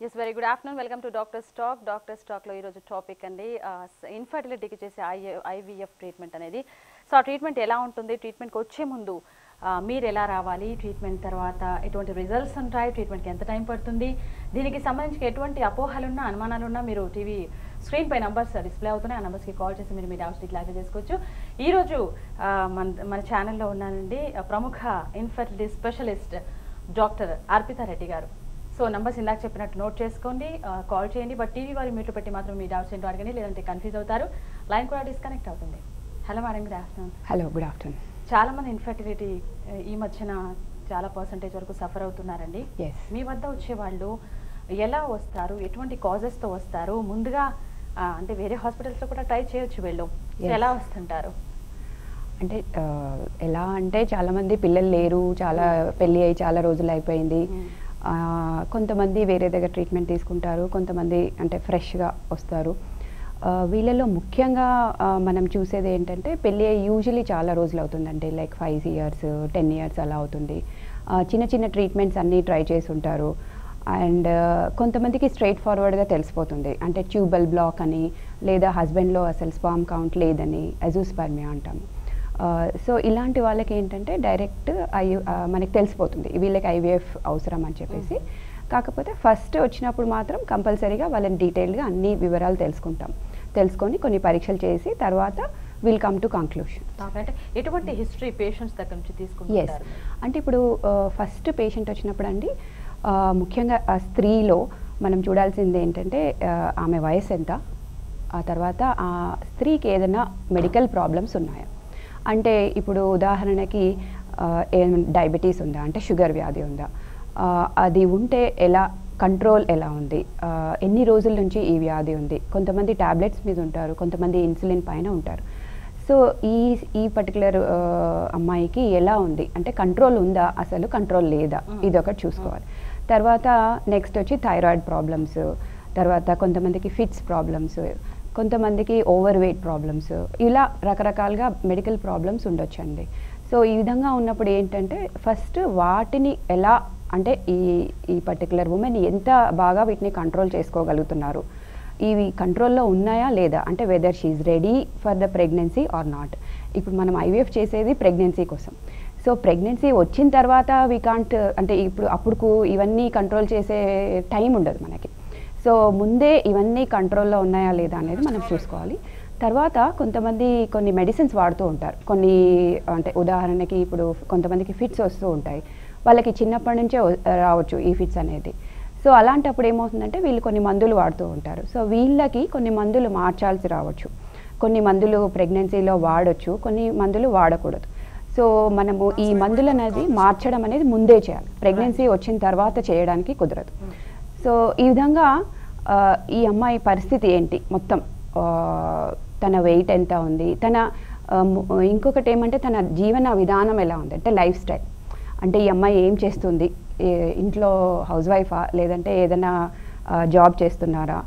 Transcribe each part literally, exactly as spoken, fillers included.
Yes, very good afternoon. Welcome to Doctor's Talk. Doctor's Talk lo ee roju topic andi infertility ki chese I V F treatment anedi. So aa treatment ela untundi, treatment ki vacche mundu మీరు ఎలా రావాలి, treatment తర్వాత ఎటువంటి results ఉంటాయి, ట్రీట్మెంట్కి ఎంత time పడుతుంది, దీనికి సంబంధించి ఎటువంటి అపోహలున్నా అనుమానాలున్నా మీరు టీవీ స్క్రీన్ పై నంబర్స్ డిస్ప్లే అవుతున్నాయి, ఆ నంబర్స్కి కాల్ చేసి మీరు మీ డౌట్స్ని క్లారిఫై చేసుకోవచ్చు. ఈరోజు మన మన ఛానల్లో ఉన్నానండి ప్రముఖ infertility specialist doctor Arpita Reddy గారు. సో నంబర్స్ ఇందాక చెప్పినట్టు నోట్ చేసుకోండి, కాల్ చేయండి. బట్ టీవీ వారి మీట్లు పెట్టి మాత్రం మీ డౌట్స్ ఏంటో అడగండి, లేదంటే కన్ఫ్యూజ్ అవుతారు, లైన్ కూడా డిస్కనెక్ట్ అవుతుంది. Hello madam, good afternoon. Hello, good afternoon. చాలా మంది ఇన్ఫర్టిలిటీ ఈ మధ్యన చాలా పర్సంటేజ్ వరకు సఫర్ అవుతున్నారండి. మీ వద్ద వచ్చేవాళ్ళు ఎలా వస్తారు, ఎటువంటి కాజెస్తో వస్తారు, ముందుగా అంటే వేరే హాస్పిటల్స్లో కూడా ట్రై చేయొచ్చు, వెళ్ళు ఎలా వస్తుంటారు? అంటే ఎలా అంటే చాలామంది పిల్లలు లేరు, చాలా పెళ్ళి అయ్యి చాలా రోజులు అయిపోయింది. కొంతమంది వేరే దగ్గర ట్రీట్మెంట్ తీసుకుంటారు, కొంతమంది అంటే ఫ్రెష్గా వస్తారు. వీళ్ళలో ముఖ్యంగా మనం చూసేది ఏంటంటే పెళ్ళి యూజువలీ చాలా రోజులు అవుతుందండి, like five years ten years అలా అవుతుంది. చిన్న చిన్న ట్రీట్మెంట్స్ అన్నీ ట్రై చేసి ఉంటారు. అండ్ కొంతమందికి స్ట్రైట్ ఫార్వర్డ్గా తెలిసిపోతుంది, అంటే ట్యూబల్ బ్లాక్ అని, లేదా హస్బెండ్లో అసలు స్పామ్ కౌంట్ లేదని, అజూస్పర్మియా అంటాము. సో ఇలాంటి వాళ్ళకి ఏంటంటే డైరెక్ట్ ఐ మనకి తెలిసిపోతుంది వీళ్ళకి ఐవీఎఫ్ అవసరం అని చెప్పేసి. కాకపోతే ఫస్ట్ వచ్చినప్పుడు మాత్రం కంపల్సరీగా వాళ్ళని డీటెయిల్గా అన్ని వివరాలు తెలుసుకుంటాం, తెలుసుకొని కొన్ని పరీక్షలు చేసి తర్వాత విల్ కమ్ టు కంక్లూషన్. ఎటువంటి హిస్టరీ పేషెంట్స్ దగ్గర నుంచి తీసుకుంటారు? ఎస్, అంటే ఇప్పుడు ఫస్ట్ పేషెంట్ వచ్చినప్పుడు అండి ముఖ్యంగా ఆ స్త్రీలో మనం చూడాల్సింది ఏంటంటే ఆమె వయసు ఎంత, ఆ తర్వాత ఆ స్త్రీకి ఏదైనా మెడికల్ ప్రాబ్లమ్స్ ఉన్నాయా, అంటే ఇప్పుడు ఉదాహరణకి ఏమైనా డయాబెటీస్ ఉందా, అంటే షుగర్ వ్యాధి ఉందా, అది ఉంటే ఎలా కంట్రోల్ ఎలా ఉంది, ఎన్ని రోజుల నుంచి ఈ వ్యాధి ఉంది. కొంతమంది ట్యాబ్లెట్స్ మీద ఉంటారు, కొంతమంది ఇన్సులిన్ పైన ఉంటారు. సో ఈ ఈ పర్టికులర్ అమ్మాయికి ఎలా ఉంది అంటే కంట్రోల్ ఉందా అసలు కంట్రోల్ లేదా, ఇది ఒకటి చూసుకోవాలి. తర్వాత నెక్స్ట్ వచ్చి థైరాయిడ్ ప్రాబ్లమ్స్, తర్వాత కొంతమందికి ఫిట్స్ ప్రాబ్లమ్స్, కొంతమందికి ఓవర్ వెయిట్ ప్రాబ్లమ్స్, ఇలా రకరకాలుగా మెడికల్ ప్రాబ్లమ్స్ ఉండొచ్చండి. సో ఈ విధంగా ఉన్నప్పుడు ఏంటంటే ఫస్ట్ వాటిని ఎలా అంటే ఈ ఈ పర్టికులర్ ఉమెన్ ఎంత బాగా వీటిని కంట్రోల్ చేసుకోగలుగుతున్నారు, ఇవి కంట్రోల్లో ఉన్నాయా లేదా, అంటే whether she is ready for the pregnancy or not. ఇప్పుడు మనం ఐవీఎఫ్ చేసేది ప్రెగ్నెన్సీ కోసం. సో ప్రెగ్నెన్సీ వచ్చిన తర్వాత వీ కాంట్ అంటే ఇప్పుడు అప్పుడుకు ఇవన్నీ కంట్రోల్ చేసే టైం ఉండదు మనకి. సో ముందే ఇవన్నీ కంట్రోల్లో ఉన్నాయా లేదా అనేది మనం చూసుకోవాలి. తర్వాత కొంతమంది కొన్ని మెడిసిన్స్ వాడుతూ ఉంటారు, కొన్ని అంటే ఉదాహరణకి ఇప్పుడు కొంతమందికి ఫిట్స్ వస్తూ ఉంటాయి, వాళ్ళకి చిన్నప్పటి నుంచే రావచ్చు ఈ ఫిట్స్ అనేది. సో అలాంటప్పుడు ఏమవుతుందంటే వీళ్ళు కొన్ని మందులు వాడుతూ ఉంటారు. సో వీళ్ళకి కొన్ని మందులు మార్చాల్సి రావచ్చు, కొన్ని మందులు ప్రెగ్నెన్సీలో వాడచ్చు, కొన్ని మందులు వాడకూడదు. సో మనము ఈ మందులు అనేది మార్చడం అనేది ముందే చేయాలి, ప్రెగ్నెన్సీ వచ్చిన తర్వాత చేయడానికి కుదరదు. సో ఈ విధంగా ఈ అమ్మాయి పరిస్థితి ఏంటి మొత్తం, తన వెయిట్ ఎంత ఉంది, తన ఇంకొకటి ఏమంటే తన జీవన విధానం ఎలా ఉంది, అంటే లైఫ్ స్టైల్, అంటే ఈ అమ్మాయి ఏం చేస్తుంది, ఇంట్లో హౌస్ వైఫా, లేదంటే ఏదైనా జాబ్ చేస్తున్నారా,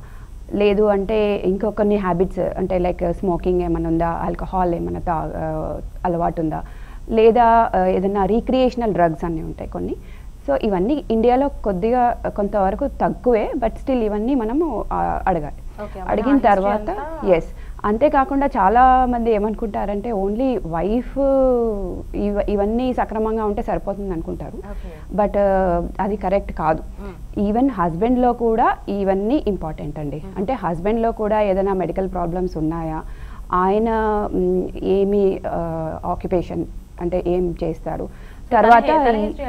లేదు అంటే ఇంకొన్ని హ్యాబిట్స్ అంటే లైక్ స్మోకింగ్ ఏమైనా ఉందా, ఆల్కహాల్ ఏమైనా తా అలవాటు ఉందా, లేదా ఏదైనా రీక్రియేషనల్ డ్రగ్స్ అన్నీ ఉంటాయి కొన్ని. సో ఇవన్నీ ఇండియాలో కొద్దిగా కొంతవరకు తక్కువే, బట్ స్టిల్ ఇవన్నీ మనము అడగాలి. అడిగిన తర్వాత ఎస్, అంతేకాకుండా చాలామంది ఏమనుకుంటారంటే ఓన్లీ వైఫ్ ఇవ ఇవన్నీ సక్రమంగా ఉంటే సరిపోతుంది అనుకుంటారు, బట్ అది కరెక్ట్ కాదు. ఈవెన్ హస్బెండ్లో కూడా ఇవన్నీ ఇంపార్టెంట్ అండి, అంటే హస్బెండ్లో కూడా ఏదైనా మెడికల్ ప్రాబ్లమ్స్ ఉన్నాయా, ఆయన ఏమి ఆక్యుపేషన్ అంటే ఏం చేస్తారు, తర్వాత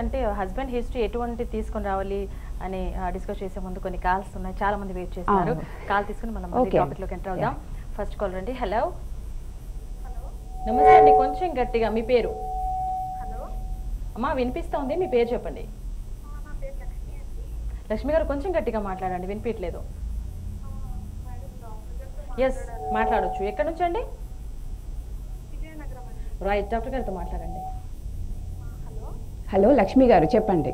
అంటే హస్బెండ్ హిస్టరీ ఎటువంటి తీసుకొని రావాలి అని డిస్కస్ చేసే ముందు కొన్ని కాల్స్ ఉన్నాయి, చాలా మంది వెయిట్ చేస్తున్నారు. కాల్ తీసుకుని మనం టాపిక్ లోకి ఎంటర్ అవుదాం. ఫస్ట్ కాల్ రండి. హలో, నమస్తే అండి, కొంచెం గట్టిగా మీ పేరు. హలో అమ్మా, వినిపిస్తా ఉంది, మీ పేరు చెప్పండి. లక్ష్మి గారు కొంచెం గట్టిగా మాట్లాడండి, వినిపించలేదు. ఎస్, మాట్లాడొచ్చు. ఎక్కడి నుంచి అండి? రైట్, డాక్టర్ గారితో మాట్లాడండి. హలో లక్ష్మి గారు చెప్పండి.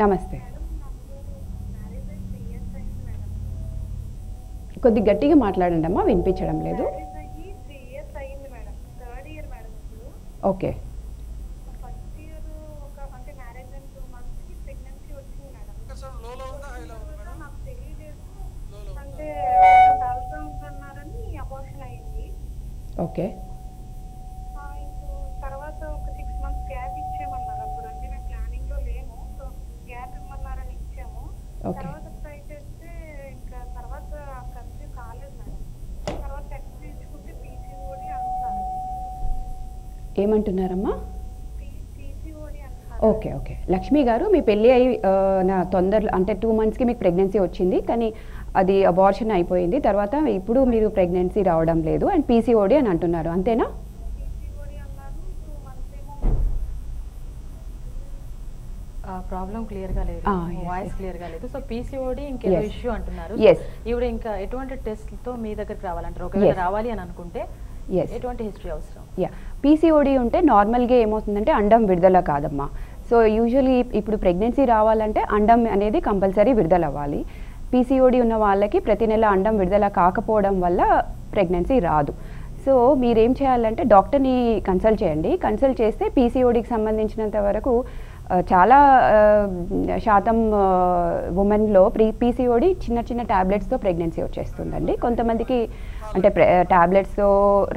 నమస్తే, కొద్ది గట్టిగా మాట్లాడండి అమ్మా, వినిపించడం లేదు. ఓకే, ఓకే తర్వాత ఒక సిక్స్ మంత్స్ గ్యాప్ ఇచ్చేమన్నారు. అప్పుడు అంటే మేము ప్లానింగ్ లో లేము, సో గ్యాప్ ఇవ్వమన్నారని ఇచ్చాము. తర్వాత ట్రై చేస్తే ఇంకా తర్వాత కంటిన్యూ కాలేదు మేడం. తర్వాత టెస్ట్ తీసుకుంటే పీసీఓడి అంటారు. ఏమంటున్నారమ్మా? పీసీఓడి అంటారు. ఓకే ఓకే లక్ష్మి గారు, మీ పెళ్ళి అయి నా తొందరలో అంటే టూ మంత్స్కి మీకు ప్రెగ్నెన్సీ వచ్చింది, కానీ అది అబార్షన్ అయిపోయింది. తర్వాత ఇప్పుడు మీరు ప్రెగ్నెన్సీ రావడం లేదు అండ్ పీసీఓడి అని అంటున్నారు, అంతేనా? ప్రాబ్లం క్లియర్ గా లేదు, వాయిస్ క్లియర్ గా లేదు. సో పీసీఓడి ఇంకేదో ఇష్యూ అంటున్నారు. ఇప్పుడు ఇంకా ఎటువంటి టెస్ట్ తో మీ దగ్గరికి రావాలంటారు? ఒకవేళ రావాలి అని అనుకుంటే ఎటువంటి హిస్టరీ అవసరం? యా, పీసీఓడి ఉంటే నార్మల్గా ఏమవుతుందంటే అండం విడుదల కాదమ్మా. సో యూజువలీ ఇప్పుడు ప్రెగ్నెన్సీ రావాలంటే అండం అనేది కంపల్సరీ విడుదల అవ్వాలి. పీసీఓడి ఉన్న వాళ్ళకి ప్రతి నెల అండం విడుదల కాకపోవడం వల్ల ప్రెగ్నెన్సీ రాదు. సో మీరేం చేయాలంటే డాక్టర్ని కన్సల్ట్ చేయండి. కన్సల్ట్ చేస్తే పీసీఓడికి సంబంధించినంత వరకు చాలా శాతం ఉమెన్లో ప్రీ పీసీఓడి చిన్న చిన్న ట్యాబ్లెట్స్తో ప్రెగ్నెన్సీ వచ్చేస్తుందండి. కొంతమందికి అంటే ట్యాబ్లెట్స్తో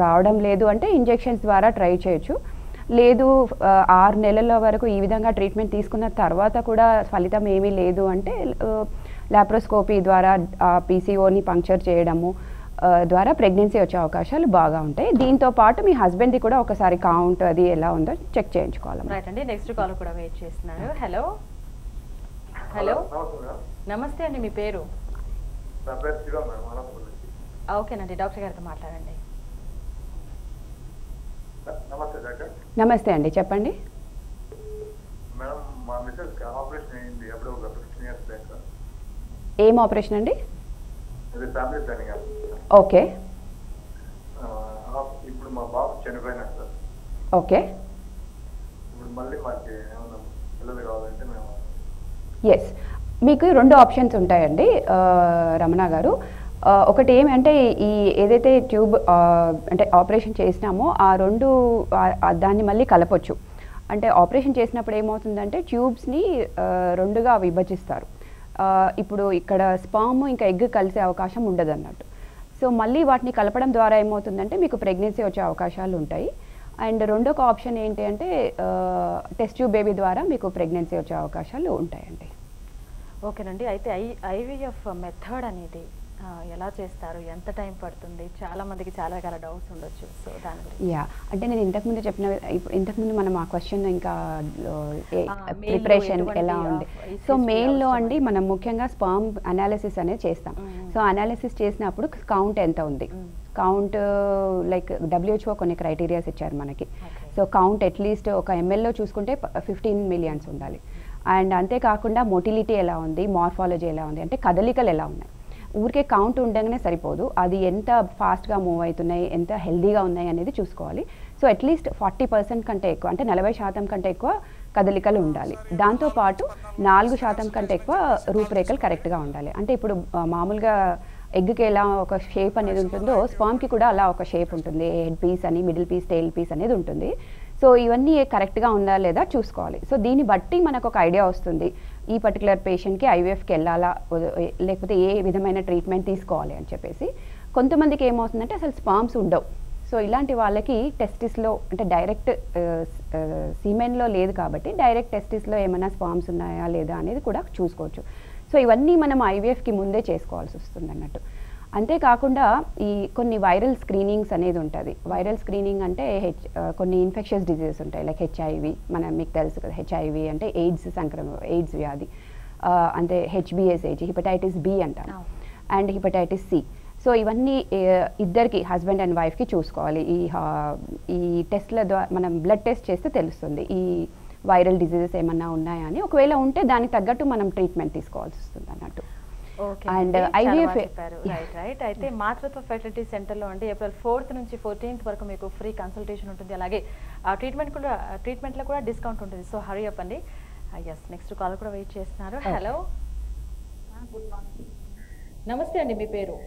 రావడం లేదు అంటే ఇంజెక్షన్స్ ద్వారా ట్రై చేయొచ్చు. లేదు ఆరు నెలల వరకు ఈ విధంగా ట్రీట్మెంట్ తీసుకున్న తర్వాత కూడా ఫలితం ఏమీ లేదు అంటే లాప్రోస్కోపీ ద్వారా ఆ పీసీఓని పంక్చర్ చేయడము ద్వారా ప్రెగ్నెన్సీ వచ్చే అవకాశాలు బాగా ఉంటాయి. దీంతో పాటు మీ హస్బెండ్ది కూడా ఒకసారి కౌంట్ అది ఎలా ఉందో చెక్ చేయించుకోవాలి. రైట్ అండి, నెక్స్ట్ కాల్ కూడా వెయిట్ చేస్తున్నాను. హలో హలో నమస్తే అండి, మీ పేరు? ఓకేనండి, డాక్టర్ గారితో మాట్లాడండి. నమస్తే అండి, చెప్పండి. ఏం ఆపరేషన్ అండి? ఓకే ఇప్పుడు మా బాబు చనిపోయినాడు సార్. ఓకే ఇప్పుడు మళ్ళీ మాకు పిల్లలు కావాలంటే మేము ఎస్ మీకు రెండు ఆప్షన్స్ ఉంటాయండి రమణ గారు. ఒకటి ఏమంటే ఈ ఏదైతే ట్యూబ్ అంటే ఆపరేషన్ చేసినామో ఆ రెండు దాన్ని మళ్ళీ కలపొచ్చు. అంటే ఆపరేషన్ చేసినప్పుడు ఏమవుతుందంటే ట్యూబ్స్ని రెండుగా విభజిస్తారు. ఇప్పుడు ఇక్కడ స్పర్మ్ ఇంకా ఎగ్ కలిసే అవకాశం ఉండదు అన్నట్టు. సో మళ్ళీ వాటిని కలపడం ద్వారా ఏమవుతుందంటే మీకు ప్రెగ్నెన్సీ వచ్చే అవకాశాలు ఉంటాయి. అండ్ రెండొక ఆప్షన్ ఏంటి అంటే టెస్ట్ ట్యూబ్ బేబీ ద్వారా మీకు ప్రెగ్నెన్సీ వచ్చే అవకాశాలు ఉంటాయండి. ఓకేనండి, అయితే ఐ ఐవీఎఫ్ మెథడ్ అనేది ఎలా చేస్తారు, ఎంత టైం పడుతుంది? చాలా మందికి చాలా రకాల డౌట్స్ ఉండొచ్చు, సో దాని గురించి. యా, అంటే నేను ఇంతకుముందు చెప్పిన ఇంతకుముందు మనం ఆ క్వశ్చన్ ఇంకా ప్రిపరేషన్ ఎలా ఉంది. సో మెయిల్లో అండి మనం ముఖ్యంగా స్పర్మ్ అనాలిసిస్ అనేది చేస్తాం. సో అనాలిసిస్ చేసినప్పుడు కౌంట్ ఎంత ఉంది, కౌంట్ లైక్ డబ్ల్యూహెచ్ఓ కొన్ని క్రైటీరియాస్ ఇచ్చారు మనకి. సో కౌంట్ అట్లీస్ట్ ఒక ఎంఎల్లో చూసుకుంటే ఫిఫ్టీన్ మిలియన్స్ ఉండాలి. అండ్ అంతేకాకుండా మోటిలిటీ ఎలా ఉంది, మార్ఫాలజీ ఎలా ఉంది, అంటే కదలికలు ఎలా ఉన్నాయి. ఊరికే కౌంట్ ఉండగానే సరిపోదు, అది ఎంత ఫాస్ట్గా మూవ్ అవుతున్నాయి, ఎంత హెల్దీగా ఉన్నాయి అనేది చూసుకోవాలి. సో అట్లీస్ట్ ఫార్టీ పర్సెంట్ కంటే ఎక్కువ అంటే నలభై శాతం కంటే ఎక్కువ కదలికలు ఉండాలి. దాంతోపాటు నాలుగు శాతం కంటే ఎక్కువ రూపురేఖలు కరెక్ట్గా ఉండాలి. అంటే ఇప్పుడు మామూలుగా ఎగ్కి ఎలా ఒక షేప్ అనేది ఉంటుందో స్పర్మ్కి కూడా అలా ఒక షేప్ ఉంటుంది. హెడ్ పీస్ అని, మిడిల్ పీస్, టెయిల్ పీస్ అనేది ఉంటుంది. సో ఇవన్నీ కరెక్ట్గా ఉందా లేదా చూసుకోవాలి. సో దీన్ని బట్టి మనకు ఒక ఐడియా వస్తుంది ఈ పర్టికులర్ పేషెంట్కి ఐవీఎఫ్కి వెళ్ళాలా లేకపోతే ఏ విధమైన ట్రీట్మెంట్ తీసుకోవాలి అని చెప్పేసి. కొంతమందికి ఏమవుతుందంటే అసలు స్పర్మ్స్ ఉండవు. సో ఇలాంటి వాళ్ళకి టెస్టిస్లో అంటే డైరెక్ట్ సిమెన్లో లేదు కాబట్టి డైరెక్ట్ టెస్టిస్లో ఏమైనా స్పర్మ్స్ ఉన్నాయా లేదా అనేది కూడా చూసుకోవచ్చు. సో ఇవన్నీ మనం ఐవీఎఫ్కి ముందే చేసుకోవాల్సి వస్తుంది అన్నట్టు. అంతేకాకుండా ఈ కొన్ని వైరల్ స్క్రీనింగ్స్ అనేది ఉంటుంది. వైరల్ స్క్రీనింగ్ అంటే హెచ్ కొన్ని ఇన్ఫెక్షస్ డిజీజెస్ ఉంటాయి లైక్ హెచ్ఐవి, మన మీకు తెలుసు కదా. హెచ్ఐవి అంటే ఎయిడ్స్ సంక్రమణ, ఎయిడ్స్ వ్యాధి. అంటే హెచ్బిఎస్హెచ్, హెపటైటిస్ బి అంటారు, అండ్ హెపటైటిస్ సి. సో ఇవన్నీ ఇద్దరికి హస్బెండ్ అండ్ వైఫ్కి చూసుకోవాలి. ఈ ఈ టెస్ట్ల ద్వారా మనం బ్లడ్ టెస్ట్ చేస్తే తెలుస్తుంది ఈ వైరల్ డిజీజెస్ ఏమన్నా ఉన్నాయా అని. ఒకవేళ ఉంటే దానికి తగ్గట్టు మనం ట్రీట్మెంట్ తీసుకోవాల్సి వస్తుంది అన్నట్టు. అండ్ ఐవీఎఫ్ రైట్ రైట్ అయితే మాతృత్వ ఫెర్టిలిటీ సెంటర్లో అండి ఏప్రిల్ ఫోర్త్ నుంచి ఫోర్టీన్త్ వరకు మీకు ఫ్రీ కన్సల్టేషన్ ఉంటుంది. అలాగే ట్రీట్మెంట్ కూడా ట్రీట్మెంట్లో కూడా డిస్కౌంట్ ఉంటుంది. సో హరీ అప్ అండి. ఎస్, నెక్స్ట్ కాల్ కూడా వెయిట్ చేస్తున్నారు. హలో నమస్తే అండి, మీ పేరు?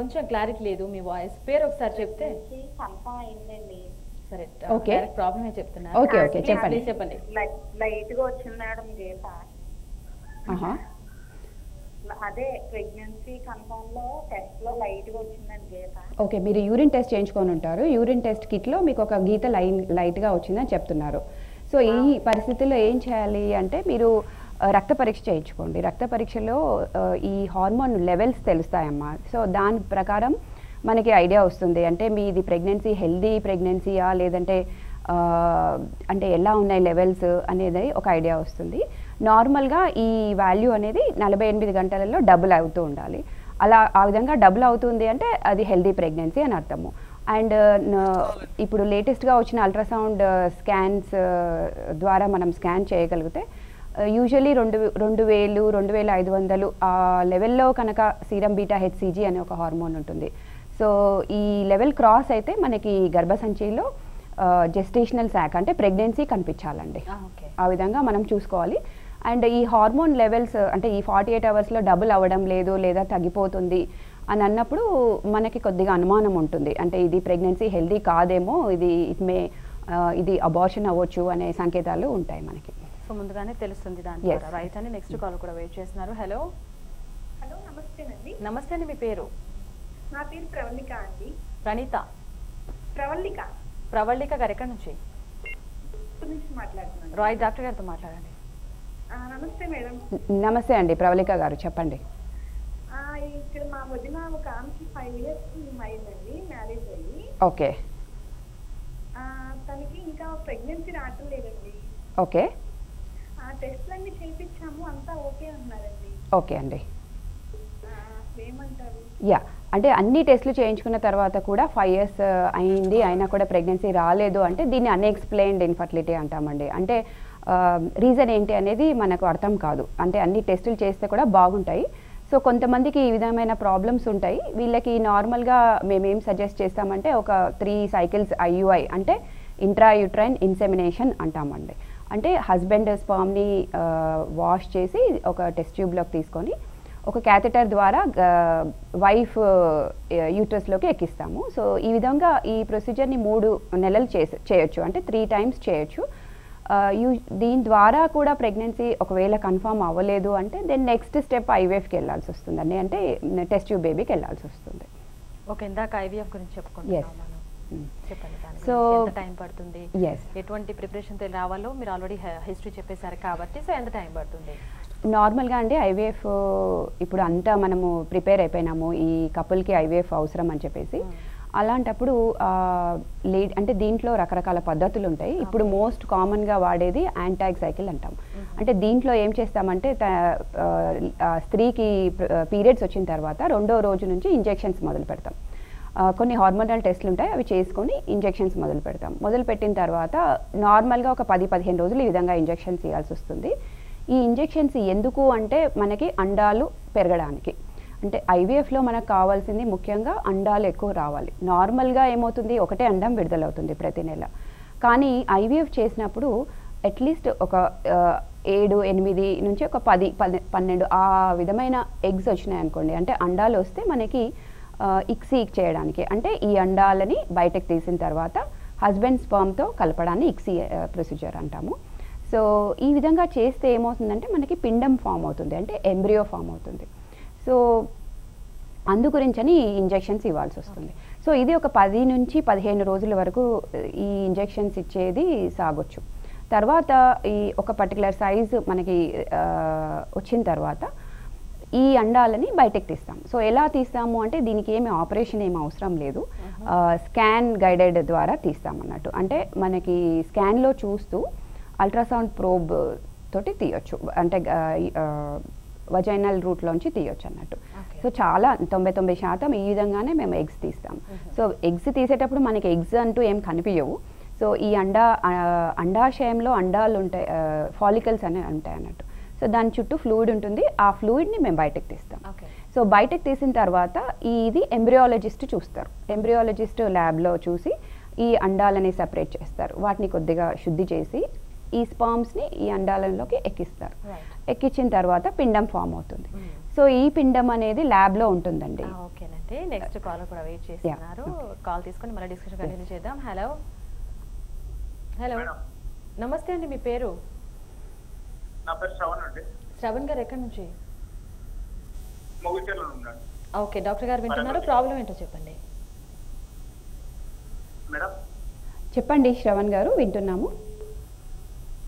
కొంచెం క్లారిటీ లేదు మీ వాయిస్. పేరు ఒకసారి చెప్తే. సరే, డైరెక్ట్ ప్రాబ్లమే చెప్తున్నారు. ఓకే ఓకే చెప్పండి చెప్పండి. లైట్ గా వచ్చింది మేడం. అదే ప్రెగ్నెన్సీ కన్ఫర్మ్ లో టెస్ట్ లో లైట్ గా వచ్చిందని గీత. ఓకే, మీరు యూరిన్ టెస్ట్ చేయించుకొని ఉంటారు, యూరిన్ టెస్ట్ కిట్ లో మీకు ఒక గీత లైన్ లైట్ గా వచ్చిందని చెప్తున్నారు. సో ఈ పరిస్థితుల్లో ఏం చేయాలి అంటే మీరు రక్త పరీక్ష చేయించుకోండి. రక్త పరీక్షలో ఈ హార్మోన్ లెవెల్స్ తెలుస్తాయమ్మా. సో దాని ప్రకారం మనకి ఐడియా వస్తుంది అంటే మీది ప్రెగ్నెన్సీ హెల్దీ ప్రెగ్నెన్సీయా లేదంటే అంటే ఎలా ఉన్నాయి లెవెల్స్ అనేది ఒక ఐడియా వస్తుంది. నార్మల్గా ఈ వాల్యూ అనేది నలభై ఎనిమిది గంటలలో డబుల్ అవుతూ ఉండాలి. అలా ఆ విధంగా డబుల్ అవుతుంది అంటే అది హెల్దీ ప్రెగ్నెన్సీ అని అర్థము. అండ్ ఇప్పుడు లేటెస్ట్గా వచ్చిన అల్ట్రాసౌండ్ స్కాన్స్ ద్వారా మనం స్కాన్ చేయగలిగితే యూజువలీ రెండు రెండు వేలు రెండు వేల ఐదు వందలు ఆ లెవెల్లో కనుక serum beta H C G అనే ఒక హార్మోన్ ఉంటుంది. సో ఈ లెవెల్ క్రాస్ అయితే మనకి గర్భసంచిలో జెస్టేషనల్ శాఖ అంటే ప్రెగ్నెన్సీ కనిపించాలండి. ఆ విధంగా మనం చూసుకోవాలి. అండ్ ఈ హార్మోన్ లెవెల్స్ అంటే ఈ ఫార్టీ ఎయిట్ అవర్స్లో డబుల్ అవ్వడం లేదు లేదా తగ్గిపోతుంది అని అన్నప్పుడు మనకి కొద్దిగా అనుమానం ఉంటుంది అంటే ఇది ప్రెగ్నెన్సీ హెల్దీ కాదేమో, ఇది ఇట్ మే ఇది అబార్షన్ అవ్వచ్చు అనే సంకేతాలు ఉంటాయి మనకి. సో ముందుగానే తెలుస్తుంది దాని ద్వారా, రైట్ అని. నెక్స్ట్ కాల్ కూడా వెయిట్ చేస్తున్నారు. హలో హలో నమస్తేనండి. నమస్తే అండి, మీ పేరు? నా పేరు ప్రవళిక అండి. ప్రణీత ప్రవళిక ప్రవళిక గారు ఎక్కడి నుంచి మాట్లాడుతున్నారు? రాయ్ డాక్టర్ గారితో మాట్లాడండి. నమస్తే మేడం. నమస్తే అండి ప్రవళిక గారు, చెప్పండి. ఇక్కడ మా వదిన ఒక ఆమెకి ఫైవ్ ఇయర్స్ అయిందండి మ్యారేజ్ అయ్యి. ఓకే. తనకి ఇంకా ప్రెగ్నెన్సీ రావటం లేదండి. ఓకే. టెస్ట్లు అన్ని చేయించాము, అంతా ఓకే అంటున్నారండి. ఓకే అండి. ఏమంటారు? యా, అంటే అన్ని టెస్ట్లు చేయించుకున్న తర్వాత కూడా ఫైవ్ ఇయర్స్ అయింది అయినా కూడా ప్రెగ్నెన్సీ రాలేదు అంటే దీన్ని అన్ఎక్స్ప్లెయిన్డ్ ఇన్ఫర్టిలిటీ అంటామండి. అంటే రీజన్ ఏంటి అనేది మనకు అర్థం కాదు. అంటే అన్ని టెస్టులు చేస్తే కూడా బాగుంటాయి. సో కొంతమందికి ఈ విధమైన ప్రాబ్లమ్స్ ఉంటాయి. వీళ్ళకి నార్మల్గా మేమేం సజెస్ట్ చేస్తామంటే ఒక three cycles I U I అంటే ఇంట్రాయూట్రైన్ ఇన్సెమినేషన్ అంటామండి. అంటే హస్బెండ్ స్పర్మ్ని వాష్ చేసి ఒక టెస్ట్ ట్యూబ్లోకి తీసుకొని ఒక క్యాథెటర్ ద్వారా వైఫ్ యూట్రస్లోకి ఎక్కిస్తాము. సో ఈ విధంగా ఈ ప్రొసీజర్ని మూడు నెలలు చేసి చేయొచ్చు అంటే త్రీ టైమ్స్ చేయొచ్చు. యూ దీని ద్వారా కూడా ప్రెగ్నెన్సీ ఒకవేళ కన్ఫామ్ అవ్వలేదు అంటే then next step I V ఎఫ్కి వెళ్ళాల్సి వస్తుందండి, అంటే టెస్ట్ ట్యూబ్ బేబీకి వెళ్ళాల్సి వస్తుంది. ఓకే, ఇందాక ఐ వి ఎఫ్ గురించి చెప్పుకుంటున్నాం. సో ఎంత టైం పడుతుంది, ఎటువంటి ప్రిపరేషన్ తో రావాలో మీరు ఆల్రెడీ హిస్టరీ చెప్పేశారు కాబట్టి సో ఎంత టైం పడుతుంది నార్మల్గా? అంటే ఐ వి ఎఫ్ ఇప్పుడు అంతా మనము ప్రిపేర్ అయిపోయినాము ఈ కపుల్కి ఐ వి ఎఫ్ అవసరం అని చెప్పేసి. అలాంటప్పుడు లేడ్ అంటే దీంట్లో రకరకాల పద్ధతులు ఉంటాయి. ఇప్పుడు మోస్ట్ కామన్గా వాడేది యాంటాగ్ సైకిల్ అంటాం. అంటే దీంట్లో ఏం చేస్తామంటే స్త్రీకి పీరియడ్స్ వచ్చిన తర్వాత రెండో రోజు నుంచి ఇంజెక్షన్స్ మొదలు పెడతాం. కొన్ని హార్మోనల్ టెస్ట్లు ఉంటాయి, అవి చేసుకొని ఇంజెక్షన్స్ మొదలు పెడతాం. మొదలు పెట్టిన తర్వాత నార్మల్గా ఒక పది పదిహేను రోజులు ఈ విధంగా ఇంజెక్షన్స్ ఇవ్వాల్సి వస్తుంది. ఈ ఇంజెక్షన్స్ ఎందుకు అంటే మనకి అండాలు పెరగడానికి. అంటే ఐ వి ఎఫ్లో మనకు కావాల్సింది ముఖ్యంగా అండాలు ఎక్కువ రావాలి. నార్మల్గా ఏమవుతుంది, ఒకటే అండం విడుదలవుతుంది ప్రతి నెల. కానీ ఐ వి ఎఫ్ చేసినప్పుడు అట్లీస్ట్ ఒక ఏడు ఎనిమిది నుంచి ఒక పది పన్నె పన్నెండు ఆ విధమైన ఎగ్స్ వచ్చినాయి అనుకోండి, అంటే అండాలు వస్తే మనకి ఇక్సీక్ చేయడానికి అంటే ఈ అండాలని బయటకు తీసిన తర్వాత హస్బెండ్ స్పర్మ్తో కలపడాన్ని ఇక్సీ ప్రొసీజర్ అంటాము. సో ఈ విధంగా చేస్తే ఏమవుతుందంటే మనకి పిండం ఫామ్ అవుతుంది, అంటే ఎంబ్రియో ఫామ్ అవుతుంది. సో అందు గురించని ఇంజెక్షన్స్ ఇవ్వాల్సి వస్తుంది. సో ఇది ఒక పది నుంచి పదిహేను రోజుల వరకు ఈ ఇంజెక్షన్స్ ఇచ్చేది సాగొచ్చు. తర్వాత ఈ ఒక పర్టికులర్ సైజు మనకి వచ్చిన తర్వాత ఈ అండాలని బయటకు తీస్తాం. సో ఎలా తీస్తాము అంటే దీనికి ఏమి ఆపరేషన్ ఏమి అవసరం లేదు, స్కాన్ గైడెడ్ ద్వారా తీస్తాం అన్నట్టు. అంటే మనకి స్కాన్లో చూస్తూ అల్ట్రాసౌండ్ ప్రోబ్ తోటి తీయొచ్చు, అంటే వజైనల్ రూట్లోంచి తీయొచ్చు అన్నట్టు. సో చాలా తొంభై తొంభై శాతం ఈ విధంగానే మేము ఎగ్స్ తీస్తాం. సో ఎగ్స్ తీసేటప్పుడు మనకి ఎగ్స్ అంటూ ఏం కనిపించవు. సో ఈ అండా అండాశయంలో అండాలు ఉంటాయి, ఫాలికల్స్ అనే ఉంటాయి అన్నట్టు. సో దాని చుట్టూ ఫ్లూయిడ్ ఉంటుంది, ఆ ఫ్లూయిడ్ని మేము బయటకు తీస్తాం. సో బయటకు తీసిన తర్వాత ఇది ఎంబ్రియాలజిస్ట్ చూస్తారు. ఎంబ్రియాలజిస్ట్ ల్యాబ్లో చూసి ఈ అండాలని సెపరేట్ చేస్తారు, వాటిని కొద్దిగా శుద్ధి చేసి ఈ స్పర్మ్స్ని ఈ అండాలలోకి ఎక్కిస్తారు. ఎక్కించిన తర్వాత పిండం ఫామ్ అవుతుంది. సో ఈ పిండం అనేది ల్యాబ్లో ఉంటుందండి. ఓకేనండి, నెక్స్ట్ కాల్ కూడా వెయిట్ చేస్తున్నారు. కాల్ తీసుకొని మళ్ళీ డిస్కషన్ కంటిన్యూ చేద్దాం. హలో హలో నమస్తే అండి, మీ పేరు? శ్రవణ్ గారు ఎక్కడ నుంచి? మగుచర్ల నుండి. ఓకే డాక్టర్ గారు వింటున్నారు, ప్రాబ్లం ఏంటో చెప్పండి మేడం. చెప్పండి శ్రవణ్ గారు, వింటున్నాము.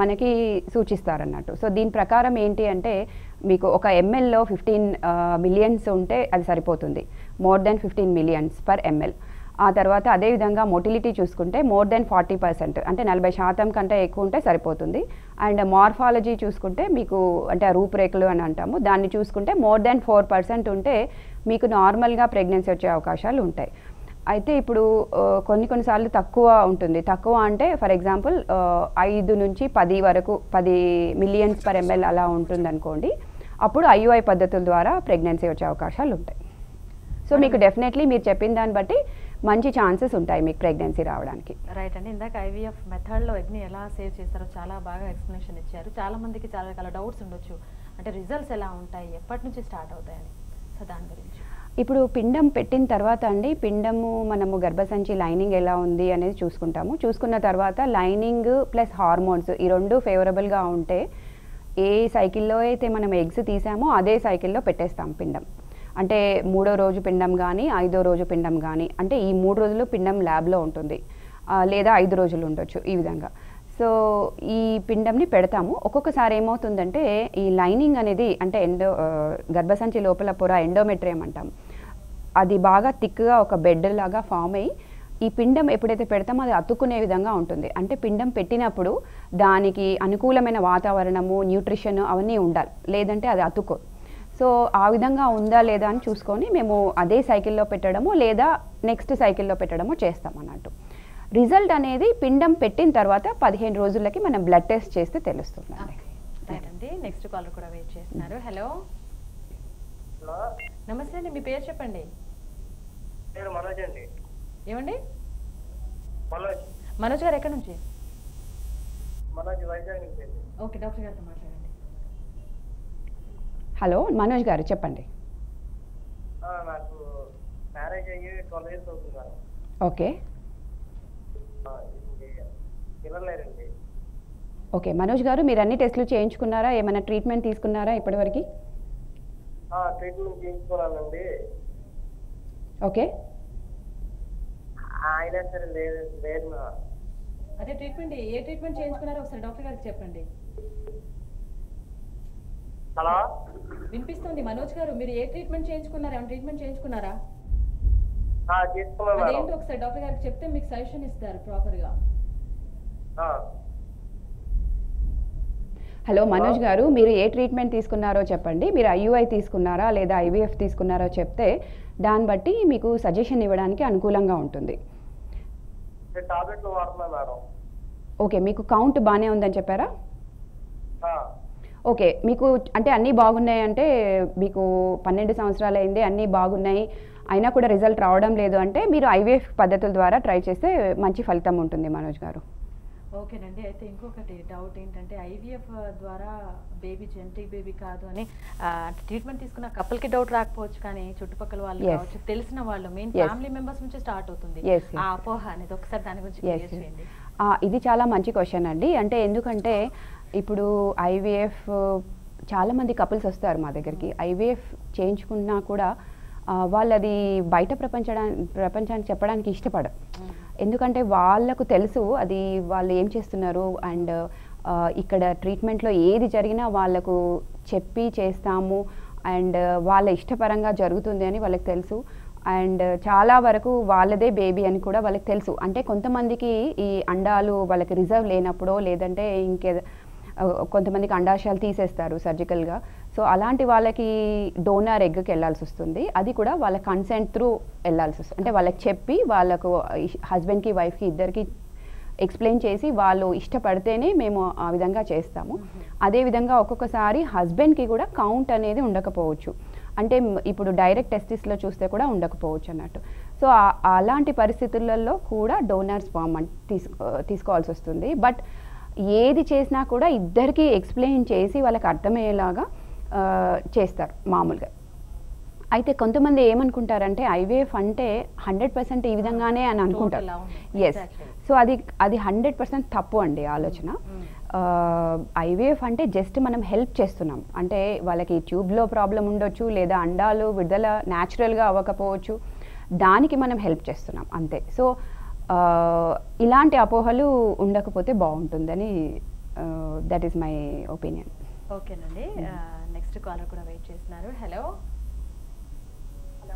మనకి సూచిస్తారన్నట్టు. సో దీని ప్రకారం ఏంటి అంటే మీకు ఒక ఎంఎల్లో ఫిఫ్టీన్ మిలియన్స్ ఉంటే అది సరిపోతుంది, more then fifteen millions per ML. ఆ తర్వాత అదేవిధంగా మోటిలిటీ చూసుకుంటే మోర్ దెన్ ఫార్టీ పర్సెంట్ అంటే నలభై శాతం కంటే ఎక్కువ ఉంటే సరిపోతుంది. అండ్ మార్ఫాలజీ చూసుకుంటే మీకు అంటే రూపురేఖలు అని అంటాము, దాన్ని చూసుకుంటే మోర్ దెన్ ఫోర్ పర్సెంట్ ఉంటే మీకు నార్మల్గా ప్రెగ్నెన్సీ వచ్చే అవకాశాలు ఉంటాయి. అయితే ఇప్పుడు కొన్ని కొన్నిసార్లు తక్కువ ఉంటుంది, తక్కువ అంటే ఫర్ ఎగ్జాంపుల్ ఐదు నుంచి పది వరకు పది మిలియన్స్ పర్ ఎంఎల్ అలా ఉంటుంది అనుకోండి, అప్పుడు ఐ యూ ఐ పద్ధతుల ద్వారా ప్రెగ్నెన్సీ వచ్చే అవకాశాలు ఉంటాయి. సో మీకు డెఫినెట్లీ మీరు చెప్పిన దాన్ని బట్టి మంచి ఛాన్సెస్ ఉంటాయి మీకు ప్రెగ్నెన్సీ రావడానికి. రైట్ అండి, ఇందాక ఐవీఎఫ్ మెథడ్లో ఎగ్ని ఎలా సేవ్ చేస్తారో చాలా బాగా ఎక్స్ప్లెనేషన్ ఇచ్చారు. చాలా మందికి చాలా రకాల డౌట్స్ ఉండొచ్చు, అంటే రిజల్ట్స్ ఎలా ఉంటాయి, ఎప్పటి నుంచి స్టార్ట్ అవుతాయని. సో దాని గురించి ఇప్పుడు పిండం పెట్టిన తర్వాత అండి, పిండము మనము గర్భసంచి లైనింగ్ ఎలా ఉంది అనేది చూసుకుంటాము. చూసుకున్న తర్వాత లైనింగ్ ప్లస్ హార్మోన్స్ ఈ రెండు ఫేవరబుల్గా ఉంటే ఏ సైకిల్లో అయితే మనం ఎగ్స్ తీసామో అదే సైకిల్లో పెట్టేస్తాం పిండం. అంటే మూడో రోజు పిండం కానీ ఐదో రోజు పిండం కానీ, అంటే ఈ మూడు రోజులు పిండం ల్యాబ్లో ఉంటుంది లేదా ఐదు రోజులు ఉండొచ్చు ఈ విధంగా. సో ఈ పిండంని పెడతాము. ఒక్కొక్కసారి ఏమవుతుందంటే ఈ లైనింగ్ అనేది అంటే ఎండో గర్భసంచి లోపల పొర ఎండోమెట్రియం అంటాం, అది బాగా థిక్గా ఒక బెడ్ లాగా ఫామ్ అయ్యి ఈ పిండం ఎప్పుడైతే పెడతామో అది అతుక్కునే విధంగా ఉంటుంది. అంటే పిండం పెట్టినప్పుడు దానికి అనుకూలమైన వాతావరణము, న్యూట్రిషన్ అవన్నీ ఉండాలి, లేదంటే అది అతుక్కోదు. సో ఆ విధంగా ఉందా లేదా అని చూసుకొని మేము అదే సైకిల్లో పెట్టడము లేదా నెక్స్ట్ సైకిల్లో పెట్టడము చేస్తాం అన్నట్టు. రిజల్ట్ అనేది పిండం పెట్టిన తర్వాత పదిహేను రోజులకి మనం బ్లడ్ టెస్ట్ చేస్తే తెలుస్తుంది. నెక్స్ట్ కాలర్ కూడా వెయిట్ చేస్తున్నారు. హలో నమస్తే అండి, మీ పేరు చెప్పండి. ఏమండి మనోజ్ గారు ఎక్కడి నుంచి? ఓకే డాక్టర్ గారితో మాట్లాడండి. హలో మనోజ్ గారు చెప్పండి. ఓకే ఓకే మనోజ్ గారు, మీరు అన్ని టెస్టులు చేయించుకున్నారా? ఏమైనా ట్రీట్మెంట్ తీసుకున్నారా ఇప్పటివరకు? ఓకే అదే ట్రీట్మెంట్, ఏ ట్రీట్మెంట్ చేయించుకున్నారో ఒకసారి డాక్టర్ గారికి చెప్పండి. హలో వినిపిస్తుంది మనోజ్ గారు, మీరు ఏ ట్రీట్మెంట్ చేయించుకున్నారా? ఏమైనా ట్రీట్మెంట్ చేయించుకున్నారా? అదేంటి ఒకసారి డాక్టర్ గారికి చెప్తే మీకు సజెషన్ ఇస్తారు ప్రాపర్ గా. హలో మనోజ్ గారు, మీరు ఏ ట్రీట్మెంట్ తీసుకున్నారో చెప్పండి. మీరు ఐ యూ ఐ తీసుకున్నారా లేదా ఐ వీ ఎఫ్ తీసుకున్నారో చెప్తే దాన్ని బట్టి మీకు సజెషన్ ఇవ్వడానికి అనుకూలంగా ఉంటుంది. ఓకే మీకు కౌంట్ బాగానే ఉందని చెప్పారా? ఓకే మీకు అంటే అన్నీ బాగున్నాయి, అంటే మీకు పన్నెండు సంవత్సరాలు అయింది, అన్నీ బాగున్నాయి అయినా కూడా రిజల్ట్ రావడం లేదు అంటే మీరు ఐ వీ ఎఫ్ పద్ధతుల ద్వారా ట్రై చేస్తే మంచి ఫలితం ఉంటుంది మనోజ్ గారు. ఓకేనండి, అయితే ఇంకొకటి డౌట్ ఏంటంటే ఐ వీ ఎఫ్ ద్వారా బేబీ జెనటిక్ బేబీ కాదు అని ట్రీట్మెంట్ తీసుకున్న కపుల్కి డౌట్ రాకపోవచ్చు, కానీ చుట్టుపక్కల వాళ్ళు కావచ్చు, తెలిసిన వాళ్ళు, మెయిన్ ఫ్యామిలీ మెంబర్స్ నుంచి స్టార్ట్ అవుతుంది ఆ అపోహ అనేది. ఒకసారి దాని గురించి క్లియర్ చేయండి. ఇది చాలా మంచి క్వశ్చన్ అండి. అంటే ఎందుకంటే ఇప్పుడు ఐ వీ ఎఫ్ చాలామంది కపుల్స్ వస్తారు మా దగ్గరికి, ఐ వీ ఎఫ్ చేయించుకున్నా కూడా వాళ్ళది బయట ప్రపంచడా ప్రపంచానికి చెప్పడానికి ఇష్టపడరు. ఎందుకంటే వాళ్ళకు తెలుసు అది వాళ్ళు ఏం చేస్తున్నారు, అండ్ ఇక్కడ ట్రీట్మెంట్లో ఏది జరిగినా వాళ్ళకు చెప్పి చేస్తాము అండ్ వాళ్ళ ఇష్టపరంగా జరుగుతుంది అని వాళ్ళకి తెలుసు, అండ్ చాలా వరకు వాళ్ళదే బేబీ అని కూడా వాళ్ళకి తెలుసు. అంటే కొంతమందికి ఈ అండాలు వాళ్ళకి రిజర్వ్ లేనప్పుడో లేదంటే ఇంకే కొంతమందికి అండాశయాలు తీసేస్తారు సర్జికల్గా. సో అలాంటి వాళ్ళకి డోనర్ ఎగ్కి వెళ్ళాల్సి వస్తుంది, అది కూడా వాళ్ళ కన్సెంట్ త్రూ వెళ్ళాల్సి వస్తుంది. అంటే వాళ్ళకి చెప్పి వాళ్ళకు హస్బెండ్కి వైఫ్కి ఇద్దరికి ఎక్స్ప్లెయిన్ చేసి వాళ్ళు ఇష్టపడితేనే మేము ఆ విధంగా చేస్తాము. అదేవిధంగా ఒక్కొక్కసారి హస్బెండ్కి కూడా కౌంట్ అనేది ఉండకపోవచ్చు, అంటే ఇప్పుడు డైరెక్ట్ టెస్టిస్లో చూస్తే కూడా ఉండకపోవచ్చు అన్నట్టు. So, అలాంటి పరిస్థితులలో కూడా డోనర్ స్పర్మ్ తీసుకోవాల్సి వస్తుంది. బట్ ఏది చేసినా కూడా ఇద్దరికి ఎక్స్ప్లెయిన్ చేసి వాళ్ళకి అర్థమయ్యేలాగా చేస్తారు మామూలుగా. అయితే కొంతమంది ఏమనుకుంటారంటే ఐవీఎఫ్ అంటే హండ్రెడ్ పర్సెంట్ ఈ విధంగానే అని అనుకుంటారు. ఎస్, సో అది అది హండ్రెడ్ పర్సెంట్ తప్పు అండి ఆలోచన. ఐవీఎఫ్ అంటే జస్ట్ మనం హెల్ప్ చేస్తున్నాం, అంటే వాళ్ళకి ట్యూబ్లో ప్రాబ్లం ఉండొచ్చు, లేదా అండాలు విడుదల న్యాచురల్గా అవ్వకపోవచ్చు, దానికి మనం హెల్ప్ చేస్తున్నాం అంతే. సో ఇలాంటి అపోహలు ఉండకపోతే బాగుంటుందని దట్ ఈస్ మై ఒపీనియన్. ఓకేనండి, నెక్స్ట్ కాలర్ కూడా వెయిట్ చేస్తున్నారు. హలో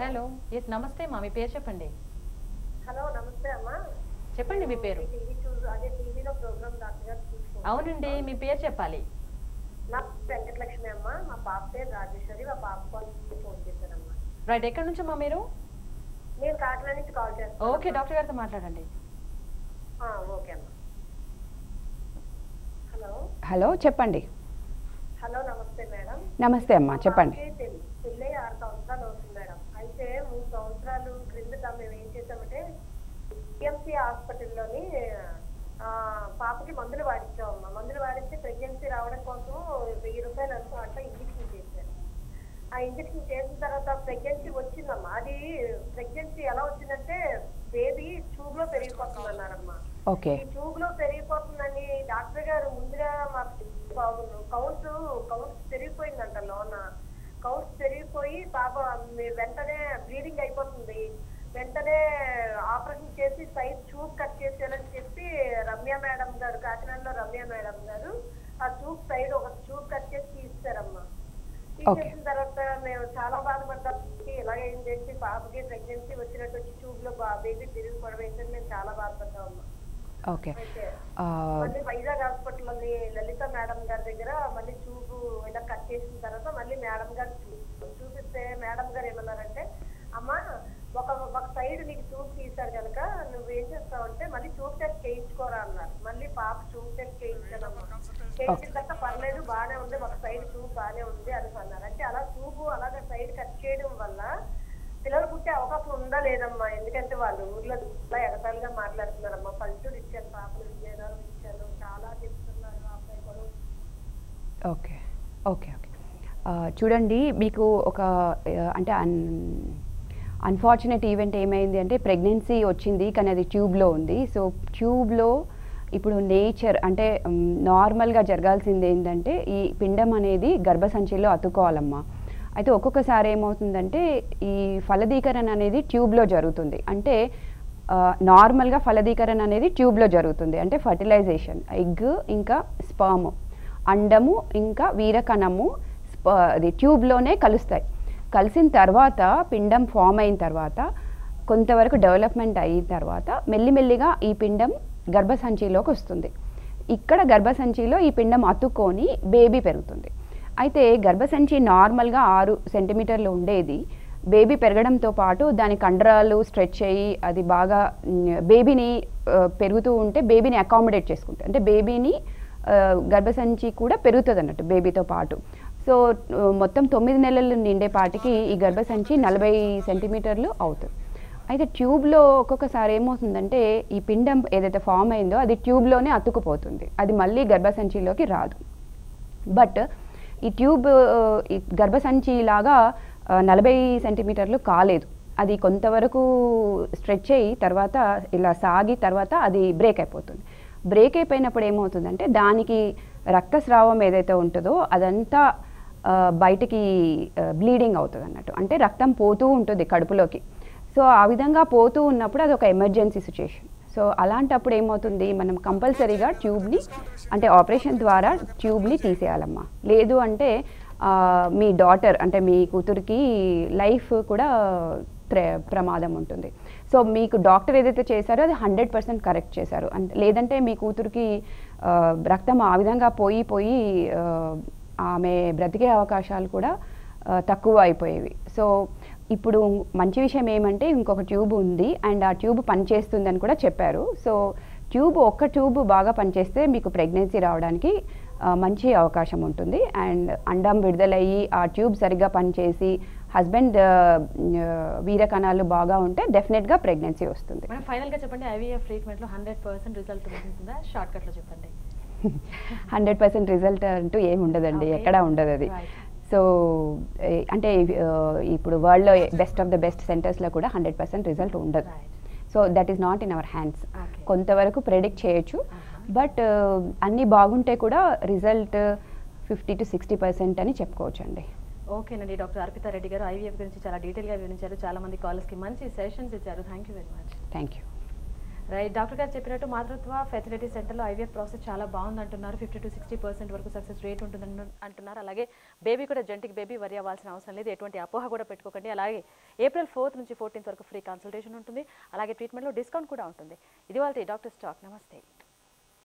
హలో ఎస్ నమస్తే అమ్మా, మీ పేరు చెప్పండి. హలో నమస్తే అమ్మా, చెప్పండి మీ పేరు. అవునండి, మీ పేరు చెప్పాలి. వెంకటలక్ష్మి అమ్మ, మా పాప పేరు రాజేశ్వరి, మా పాప కాలేజ్ ఫోన్ చేశానమ్మా. రైట్, ఎక్కడి నుంచి అమ్మా మీరు? నేను కాకినాడ నుంచి కాల్ చేస్తాను. ఓకే, డాక్టర్ గారితో మాట్లాడండి. ఓకే అమ్మా. హలో హలో చెప్పండి. హలో నమస్తే మేడం. నమస్తే అమ్మా, చెప్పండి. పెళ్ళి ఆరు సంవత్సరాలు అవుతుంది మేడం. అయితే మూడు సంవత్సరాలు క్రిందట మేము ఏం చేసామంటే పిఎంసీ హాస్పిటల్లోని పాపకి మందులు వాడించామమ్మా. మందులు వాడిస్తే ప్రెగ్నెన్సీ రావడం కోసం వెయ్యి రూపాయలు అనుకో అట్లా ఇంజక్షన్ చేశారు. ఆ ఇంజక్షన్ చేసిన తర్వాత ప్రెగ్నెన్సీ వచ్చిందమ్మా. అది ప్రెగ్నెన్సీ ఎలా వచ్చిందంటే బేబీ ట్యూబ్ లో పెరిగిపోతుంది అన్నారమ్మా. ఈ ట్యూబ్ లో పెరిగిపోతుందని డాక్టర్ గారు ముందుగా మాకు కౌంట్ కౌంట్ పెరిగిపోయిందంట లోన. కౌంట్ పెరిగిపోయి పాప వెంటనే బ్లీడింగ్ అయిపోతుంది, వెంటనే ఆపరేషన్ చేసి సైజ్ ట్యూబ్ కట్ చేసేయాలని చెప్పి రమ్య మేడం గారు, కాకినాడలో రమ్య మేడం గారు ఆ ట్యూబ్ సైడ్ ఒక ట్యూబ్ కట్ చేసి తీస్తారమ్మా. తీసేసిన తర్వాత మేము చాలా బాధపడ్డాం, ఇలాగేం చేసి పాపకి ప్రెగ్నెన్సీ వచ్చినట్టు వచ్చి ట్యూబ్ లో బేబీ తిరిగిపోవడం ఏంటని మేము చాలా బాధపడ్డామమ్మా. ఓకే, మళ్ళీ వైజాగ్ హాస్పిటల్ ఉంది లలిత మేడం గారి దగ్గర మళ్ళీ చూపు ఇలా కట్ చేసిన తర్వాత మళ్ళీ మేడం గారు చూపిస్తే మేడం గారు ఏమన్నారంటే అమ్మా ఒక ఒక సైడ్ నీకు చూపు తీశారు కనుక నువ్వు ఏం చేస్తావు అంటే మళ్ళీ చూపు టెస్ట్ చేయించుకోరా అన్నారు. మళ్ళీ పాప చూపు టెస్ట్ చేయించానమ్మా. చేయించిన తర్వాత పర్లేదు బాగానే ఉంది, ఒక సైడ్ చూపు బాగానే ఉంది అని అన్నారు. అంటే అలా చూపు అలాగే సైడ్ కట్ చేయడం వల్ల పిల్లలు పుట్టే అవకాశం ఉందా లేదమ్మా? ఎందుకంటే వాళ్ళు ఊర్లో ఎగతాలుగా మాట్లాడుతున్నారమ్మా. పల్లెటూరు ఇచ్చారు, పాపలు విజయనగరం ఇచ్చారు, చాలా చెప్తున్నారు అబ్బాయి కూడా. ఓకే ఓకే ఓకే చూడండి, మీకు ఒక అంటే అన్ఫార్చునేట్ ఈవెంట్ ఏమైంది అంటే ప్రెగ్నెన్సీ వచ్చింది కానీ అది ట్యూబ్లో ఉంది. సో ట్యూబ్లో ఇప్పుడు నేచర్ అంటే నార్మల్గా జరగాల్సింది ఏంటంటే ఈ పిండం అనేది గర్భసంచిలో అతుక్కోవాలమ్మా. అయితే ఒక్కొక్కసారి ఏమవుతుందంటే ఈ ఫలదీకరణ అనేది ట్యూబ్లో జరుగుతుంది, అంటే నార్మల్గా ఫలదీకరణ అనేది ట్యూబ్లో జరుగుతుంది, అంటే ఫర్టిలైజేషన్ ఎగ్ ఇంకా స్పర్మ్ అండము ఇంకా వీరకణము స్ప అది ట్యూబ్లోనే కలుస్తాయి. కలిసిన తర్వాత పిండం ఫామ్ అయిన తర్వాత కొంతవరకు డెవలప్మెంట్ అయిన తర్వాత మెల్లిమెల్లిగా ఈ పిండం గర్భసంచిలోకి వస్తుంది. ఇక్కడ గర్భసంచిలో ఈ పిండం అతుక్కొని బేబీ పెరుగుతుంది. అయితే గర్భసంచి నార్మల్గా ఆరు సెంటీమీటర్లు ఉండేది, బేబీ పెరగడంతో పాటు దాని కండరాలు స్ట్రెచ్ అయ్యి అది బాగా బేబీని పెరుగుతూ ఉంటే బేబీని అకామిడేట్ చేసుకుంటుంది, అంటే బేబీని గర్భసంచి కూడా పెరుగుతుంది అన్నట్టు బేబీతో పాటు. సో మొత్తం తొమ్మిది నెలలు నిండేపాటికి ఈ గర్భసంచి నలభై సెంటీమీటర్లు అవుతుంది. అయితే ట్యూబ్లో ఒక్కొక్కసారి ఏమవుతుందంటే ఈ పిండం ఏదైతే ఫామ్ అయిందో అది ట్యూబ్లోనే అతుక్కుపోతుంది, అది మళ్ళీ గర్భసంచిలోకి రాదు. బట్ ఈ ట్యూబ్ గర్భసంచి లాగా నలభై సెంటీమీటర్లు కాలేదు, అది కొంతవరకు స్ట్రెచ్ అయ్యి తర్వాత ఇలా సాగి తర్వాత అది బ్రేక్ అయిపోతుంది. బ్రేక్ అయిపోయినప్పుడు ఏమవుతుందంటే దానికి రక్తస్రావం ఏదైతే ఉంటుందో అదంతా బయటికి బ్లీడింగ్ అవుతుంది అన్నట్టు, అంటే రక్తం పోతూ ఉంటుంది కడుపులోకి. సో ఆ విధంగా పోతూ ఉన్నప్పుడు అది ఒక ఎమర్జెన్సీ సిచ్యుయేషన్. సో అలాంటప్పుడు ఏమవుతుంది, మనం కంపల్సరీగా ట్యూబ్ని అంటే ఆపరేషన్ ద్వారా ట్యూబ్ని తీసేయాలమ్మా. లేదు అంటే మీ డాటర్ అంటే మీ కూతురికి లైఫ్ కూడా ప్రమాదం ఉంటుంది. సో మీకు డాక్టర్ ఏదైతే చేశారో అది హండ్రెడ్ పర్సెంట్ కరెక్ట్ చేశారు. లేదంటే మీ కూతురికి రక్తం ఆ విధంగా పోయి పోయి ఆమె బ్రతికే అవకాశాలు కూడా తక్కువ అయిపోయేవి. సో ఇప్పుడు మంచి విషయం ఏమంటే ఇంకొక ట్యూబ్ ఉంది అండ్ ఆ ట్యూబ్ పనిచేస్తుందని కూడా చెప్పారు. సో ట్యూబ్ ఒక్క ట్యూబ్ బాగా పనిచేస్తే మీకు ప్రెగ్నెన్సీ రావడానికి మంచి అవకాశం ఉంటుంది. అండ్ అండం విడుదలయ్యి ఆ ట్యూబ్ సరిగ్గా పనిచేసి husband uh, uh, veera kanalu baga unte definite ga pregnancy ostundi. Mana final ga cheppandi I V F treatment lo one hundred percent result undunda short cut lo cheppandi. one hundred percent result antu em undadandi ekkada undadu adi. So ante ipudu world lo best of the best centers la kuda one hundred percent result undadu. So that is not in our hands. Kontavaraku predict cheyochu. But anni baagunte kuda result fifty to sixty percent ani cheppokochu andi. Okay nandi, Doctor Arpitha Reddy garu I V F gurinchi chala detail ga vivarincharu, chala mandi callers ki manchi sessions icharu. Thank you very much. Thank you. Right, doctor గారు చెప్పినట్టు మాతృత్వ fertility సెంటర్లో IVF process చాలా బాగుంది అంటున్నారు. Fifty to sixty percent వరకు success rate ఉంటుంది అంటున్నారు. అలాగే బేబీ కూడా జెంటిక్ బేబీ వరి అవ్వాల్సిన అవసరం లేదు, ఎటువంటి అపోహ కూడా పెట్టుకోకండి. అలాగే ఏప్రిల్ ఫోర్త్ నుంచి ఫోర్టీన్త్ వరకు ఫ్రీ కన్సల్టేషన్ ఉంటుంది. అలాగే ట్రీట్మెంట్లో డిస్కౌంట్ కూడా ఉంటుంది. ఇది వాళ్ళ డాక్టర్స్ టాక్. నమస్తే.